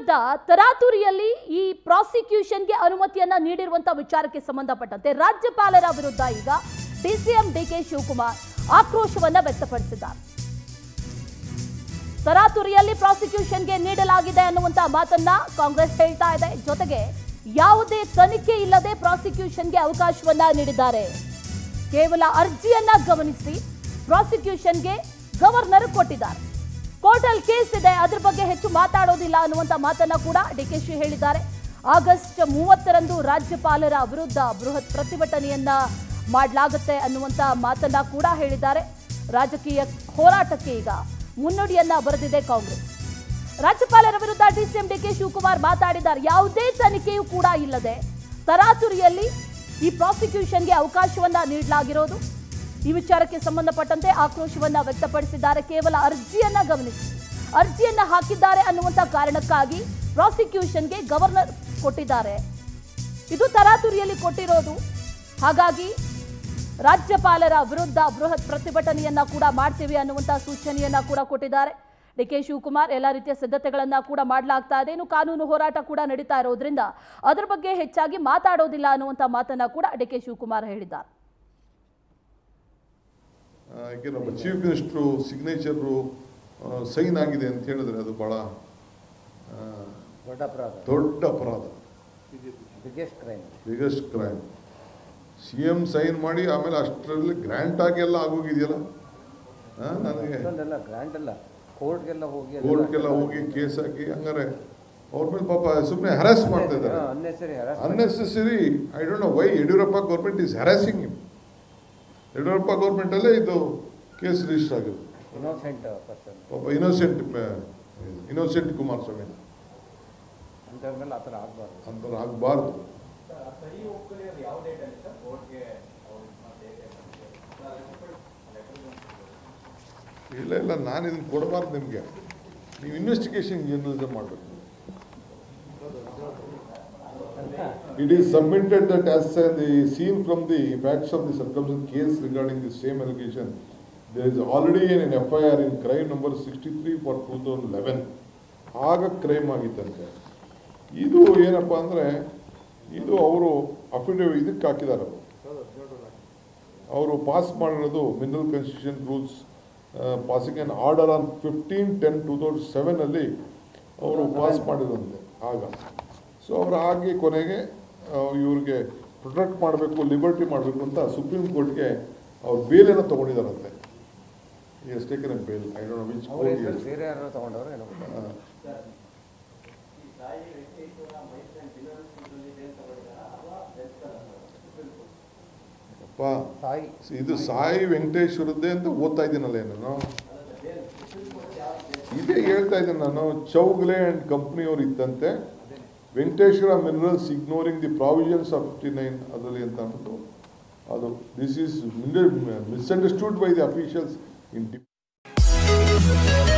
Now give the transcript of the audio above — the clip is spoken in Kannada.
ವಿರುದ್ಧ ತರಾತುರಿಯಲ್ಲಿ ಈ ಪ್ರಾಸಿಕ್ಯೂಷನ್ಗೆ ಅನುಮತಿಯನ್ನ ನೀಡಿರುವಂತ ವಿಚಾರಕ್ಕೆ ಸಂಬಂಧಪಟ್ಟಂತೆ ರಾಜ್ಯಪಾಲರ ವಿರುದ್ಧ ಈಗ ಸಿಎಂ ಡಿಕೆ ಶಿವಕುಮಾರ್ ಆಕ್ರೋಶವನ್ನ ವ್ಯಕ್ತಪಡಿಸಿದ್ದಾರೆ. ತರಾತುರಿಯಲ್ಲಿ ಪ್ರಾಸಿಕ್ಯೂಷನ್ಗೆ ನೀಡಲಾಗಿದೆ ಅನ್ನುವಂತ ಮಾತನ್ನ ಕಾಂಗ್ರೆಸ್ ಹೇಳ್ತಾ ಇದೆ. ಜೊತೆಗೆ ಯಾವುದೇ ತನಿಖೆ ಇಲ್ಲದೆ ಪ್ರಾಸಿಕ್ಯೂಷನ್ಗೆ ಅವಕಾಶವನ್ನ ನೀಡಿದ್ದಾರೆ. ಕೇವಲ ಅರ್ಜಿಯನ್ನ ಗಮನಿಸಿ ಪ್ರಾಸಿಕ್ಯೂಷನ್ಗೆ ಗವರ್ನರ್ ಕೊಟ್ಟಿದ್ದಾರೆ. ಕೋರ್ಟಲ್ ಕೇಸ್ ಇದೆ, ಅದರ ಬಗ್ಗೆ ಹೆಚ್ಚು ಮಾತಾಡೋದಿಲ್ಲ ಅನ್ನುವಂಥ ಮಾತನ್ನ ಕೂಡ ಡಿಕೆಶಿ ಹೇಳಿದ್ದಾರೆ. ಆಗಸ್ಟ್ 30ರಂದು ರಾಜ್ಯಪಾಲರ ವಿರುದ್ಧ ಬೃಹತ್ ಪ್ರತಿಭಟನೆಯನ್ನ ಮಾಡಲಾಗುತ್ತೆ ಅನ್ನುವಂಥ ಮಾತನ್ನ ಕೂಡ ಹೇಳಿದ್ದಾರೆ. ರಾಜಕೀಯ ಹೋರಾಟಕ್ಕೆ ಈಗ ಮುನ್ನುಡಿಯನ್ನ ಬರೆದಿದೆ ಕಾಂಗ್ರೆಸ್. ರಾಜ್ಯಪಾಲರ ವಿರುದ್ಧ ಡಿಸಿಎಂ ಡಿಕೆ ಶಿವಕುಮಾರ್ ಮಾತಾಡಿದ್ದಾರೆ. ಯಾವುದೇ ತನಿಖೆಯೂ ಕೂಡ ಇಲ್ಲದೆ ತರಾತುರಿಯಲ್ಲಿ ಈ ಪ್ರಾಸಿಕ್ಯೂಷನ್ಗೆ ಅವಕಾಶವನ್ನ ನೀಡಲಾಗಿರೋದು, ಈ ವಿಚಾರಕ್ಕೆ ಸಂಬಂಧಪಟ್ಟಂತೆ ಆಕ್ರೋಶವನ್ನ ವ್ಯಕ್ತಪಡಿಸಿದ್ದಾರೆ. ಕೇವಲ ಅರ್ಜಿಯನ್ನ ಗಮನಿಸಿ ಅರ್ಜಿಯನ್ನ ಹಾಕಿದ್ದಾರೆ ಅನ್ನುವಂಥ ಕಾರಣಕ್ಕಾಗಿ ಪ್ರಾಸಿಕ್ಯೂಷನ್ಗೆ ಗವರ್ನರ್ ಕೊಟ್ಟಿದ್ದಾರೆ. ಇದು ತರಾತುರಿಯಲ್ಲಿ ಕೊಟ್ಟಿರೋದು, ಹಾಗಾಗಿ ರಾಜ್ಯಪಾಲರ ವಿರುದ್ಧ ಬೃಹತ್ ಪ್ರತಿಭಟನೆಯನ್ನ ಕೂಡ ಮಾಡ್ತೀವಿ ಅನ್ನುವಂಥ ಸೂಚನೆಯನ್ನ ಕೂಡ ಕೊಟ್ಟಿದ್ದಾರೆ. ಡಿಕೆ ಶಿವಕುಮಾರ್ ಎಲ್ಲ ರೀತಿಯ ಸಿದ್ಧತೆಗಳನ್ನ ಕೂಡ ಮಾಡಲಾಗ್ತಾ ಇದೆ. ಇನ್ನು ಕಾನೂನು ಹೋರಾಟ ಕೂಡ ನಡೀತಾ ಇರೋದ್ರಿಂದ ಅದರ ಬಗ್ಗೆ ಹೆಚ್ಚಾಗಿ ಮಾತಾಡೋದಿಲ್ಲ ಅನ್ನುವಂಥ ಮಾತನ್ನ ಕೂಡ ಡಿಕೆ ಶಿವಕುಮಾರ್ ಹೇಳಿದ್ದಾರೆ. ಯಾಕೆ ನಮ್ಮ ಚೀಫ್ ಮಿನಿಸ್ಟ್ರು ಸಿಗ್ನೇಚರು ಸೈನ್ ಆಗಿದೆ ಅಂತ ಹೇಳಿದ್ರೆ ಅದು ಭಾಳ ದೊಡ್ಡ ಅಪರಾಧ, biggest crime. C M sign ಮಾಡಿ ಆಮೇಲೆ ಅಷ್ಟರಲ್ಲಿ ಗ್ರ್ಯಾಂಟ್ ಆಗಿ ಎಲ್ಲ ಆಗೋಗಿದೆಯಲ್ಲ, ನನಗೆ ಗ್ರ್ಯಾಂಟ್ ಅಲ್ಲ ಕೋರ್ಟ್ಗೆಲ್ಲ ಹೋಗಿ ಕೇಸ್ ಹಾಕಿ ಹಂಗಾರೆ ಅವ್ರ ಮೇಲೆ ಪಾಪ ಸುಮ್ಮನೆ ಹರಾಸ್ ಮಾಡ್ತಾ ಇದ್ದಾರೆ unnecessary. I don't know why Yediyurappa government is harassing him. Yediyurappa ಗೌರ್ಮೆಂಟಲ್ಲೇ ಇದು ಕೇಸ್ ರಿಜಿಸ್ಟರ್ ಆಗಿದೆ. ಇನ್ನೋಸೆಂಟ್ ಕುಮಾರಸ್ವಾಮಿ ಅಂಥವ್ರು ಆಗಬಾರ್ದು. ಇಲ್ಲ ನಾನು ಇದನ್ನು ಕೊಡಬಾರ್ದು ನಿಮಗೆ. ನೀವು ಇನ್ವೆಸ್ಟಿಗೇಷನ್ ಜರ್ನಲಿಸಮ್ ಮಾಡಬೇಕು. It is submitted that as seen from the facts of the circumstances case regarding the same allegation, there is already an FIR in crime number 63 for 2011. ಆಗ ಕ್ರೈಮ್ ಆಗಿತ್ತಂತೆ. ಇದು ಏನಪ್ಪ ಅಂದರೆ ಇದು ಅವರು ಅಫಿಡೇವಿಟ್ ಇದಕ್ಕೆ ಹಾಕಿದ್ದಾರೆ. ಅವರು ಪಾಸ್ ಮಾಡಿರೋದು mineral constitution rules passing and order on 15/10/2007 ಅವರು ಪಾಸ್ ಮಾಡಿದಂತೆ ಆಗ. ಸೊ ಅವರು ಹಾಗೆ ಕೊನೆಗೆ ಇವ್ರಿಗೆ ಪ್ರೊಟೆಕ್ಟ್ ಮಾಡಬೇಕು, ಲಿಬರ್ಟಿ ಮಾಡಬೇಕು ಅಂತ ಸುಪ್ರೀಂ ಕೋರ್ಟ್ಗೆ ಅವ್ರು ಬೇಲೆನ ತೊಗೊಂಡಿದ್ದಾರಂತೆ. ಇದು ಸಾಯಿ ವೆಂಕಟೇಶ್ವರದ್ದೇ ಅಂತ ಓದ್ತಾ ಇದ್ದೀನಲ್ಲ, ಏನು ಇದೇ ಹೇಳ್ತಾ ಇದ್ದೀನಿ ನಾನು. ಚೌಗಲೆ ಆ್ಯಂಡ್ ಕಂಪ್ನಿಯವ್ರು ಇದ್ದಂತೆ Venkateshwara minerals ignoring the provisions of 59 ಅದರಲ್ಲಿ ಅಂತ ಅಂದ್ಬಿಟ್ಟು ಅದು this is misunderstood by the officials in